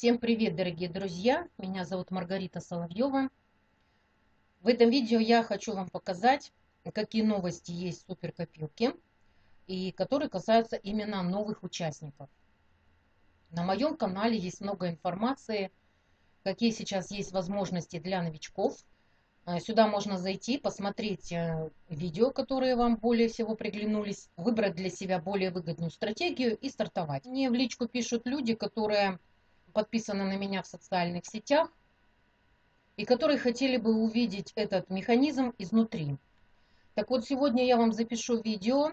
Всем привет, дорогие друзья! Меня зовут Маргарита Соловьева. В этом видео я хочу вам показать, какие новости есть в Суперкопилке, и которые касаются именно новых участников. На моем канале есть много информации, какие сейчас есть возможности для новичков. Сюда можно зайти, посмотреть видео, которые вам более всего приглянулись, выбрать для себя более выгодную стратегию и стартовать. Мне в личку пишут люди, которые подписаны на меня в социальных сетях и которые хотели бы увидеть этот механизм изнутри. Так вот, сегодня я вам запишу видео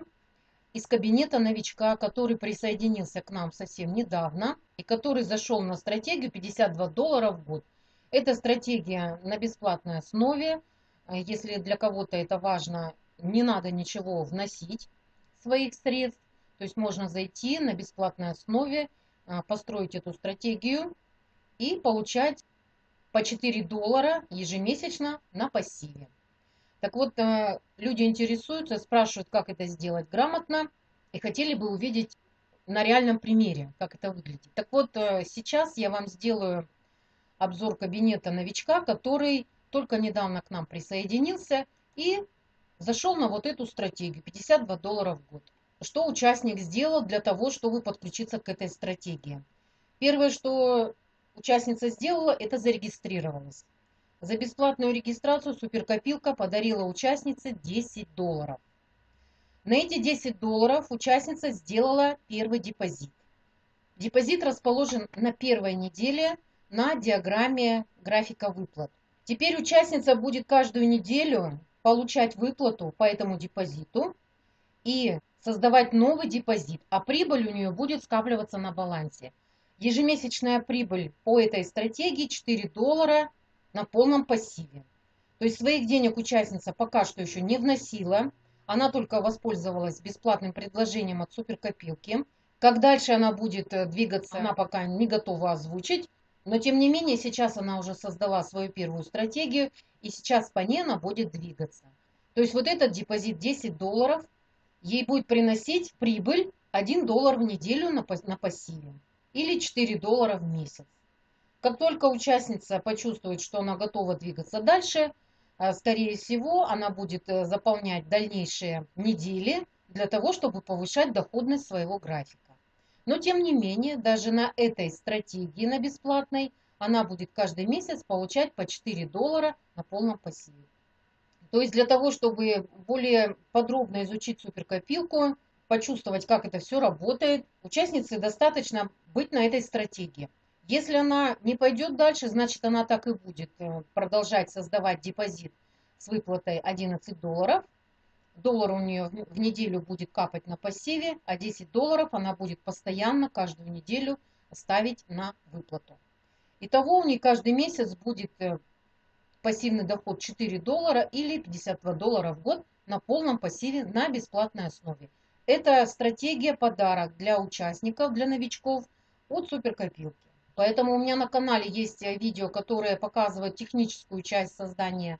из кабинета новичка, который присоединился к нам совсем недавно и который зашел на стратегию $52 в год. Эта стратегия на бесплатной основе. Если для кого-то это важно, не надо ничего вносить своих средств. То есть можно зайти на бесплатной основе, построить эту стратегию и получать по $4 ежемесячно на пассиве. Так вот, люди интересуются, спрашивают, как это сделать грамотно, и хотели бы увидеть на реальном примере, как это выглядит. Так вот, сейчас я вам сделаю обзор кабинета новичка, который только недавно к нам присоединился и зашел на вот эту стратегию $52 в год. Что участник сделал для того, чтобы подключиться к этой стратегии? Первое, что участница сделала, это зарегистрировалась. За бесплатную регистрацию Суперкопилка подарила участнице $10. На эти $10 участница сделала первый депозит. Депозит расположен на первой неделе на диаграмме графика выплат. Теперь участница будет каждую неделю получать выплату по этому депозиту и создавать новый депозит, а прибыль у нее будет скапливаться на балансе. Ежемесячная прибыль по этой стратегии $4 на полном пассиве. То есть своих денег участница пока что еще не вносила, она только воспользовалась бесплатным предложением от Суперкопилки. Как дальше она будет двигаться, она пока не готова озвучить, но тем не менее сейчас она уже создала свою первую стратегию, и сейчас по ней она будет двигаться. То есть вот этот депозит $10 ей будет приносить прибыль $1 в неделю на пассиве или $4 в месяц. Как только участница почувствует, что она готова двигаться дальше, скорее всего, она будет заполнять дальнейшие недели для того, чтобы повышать доходность своего графика. Но тем не менее, даже на этой стратегии, на бесплатной, она будет каждый месяц получать по $4 на полном пассиве. То есть для того, чтобы более подробно изучить Суперкопилку, почувствовать, как это все работает, участнице достаточно быть на этой стратегии. Если она не пойдет дальше, значит она так и будет продолжать создавать депозит с выплатой $11. Доллар у нее в неделю будет капать на пассиве, а $10 она будет постоянно каждую неделю ставить на выплату. Итого у нее каждый месяц будет пассивный доход $4 или $52 в год на полном пассиве на бесплатной основе. Это стратегия подарок для участников, для новичков от Суперкопилки. Поэтому у меня на канале есть видео, которое показывает техническую часть создания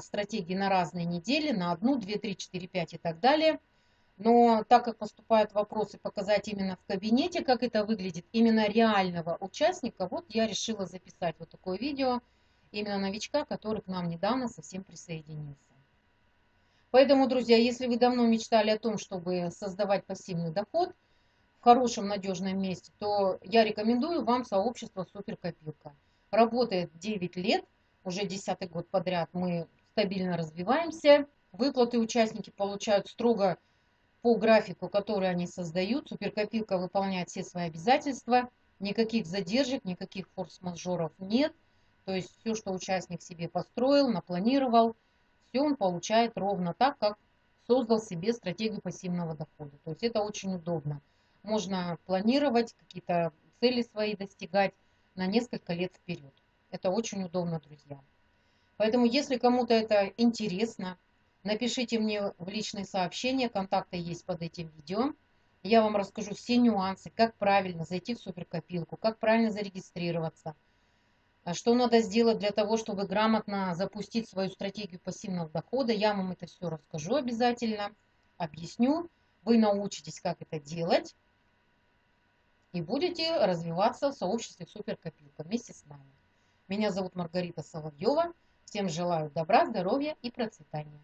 стратегии на разные недели, на 1, 2, 3, 4, 5 и так далее. Но так как поступают вопросы показать именно в кабинете, как это выглядит, именно реального участника, вот я решила записать вот такое видео, именно новичка, который к нам недавно совсем присоединился. Поэтому, друзья, если вы давно мечтали о том, чтобы создавать пассивный доход в хорошем, надежном месте, то я рекомендую вам сообщество Суперкопилка. Работает 9 лет, уже 10-й год подряд мы стабильно развиваемся. Выплаты участники получают строго по графику, который они создают. Суперкопилка выполняет все свои обязательства, никаких задержек, никаких форс-мажоров нет. То есть все, что участник себе построил, напланировал, все он получает ровно так, как создал себе стратегию пассивного дохода. То есть это очень удобно. Можно планировать, какие-то цели свои достигать на несколько лет вперед. Это очень удобно, друзья. Поэтому, если кому-то это интересно, напишите мне в личные сообщения, контакты есть под этим видео. Я вам расскажу все нюансы, как правильно зайти в Суперкопилку, как правильно зарегистрироваться. Что надо сделать для того, чтобы грамотно запустить свою стратегию пассивного дохода. Я вам это все расскажу обязательно, объясню. Вы научитесь, как это делать. и будете развиваться в сообществе Суперкопилка вместе с нами. Меня зовут Маргарита Соловьева. Всем желаю добра, здоровья и процветания.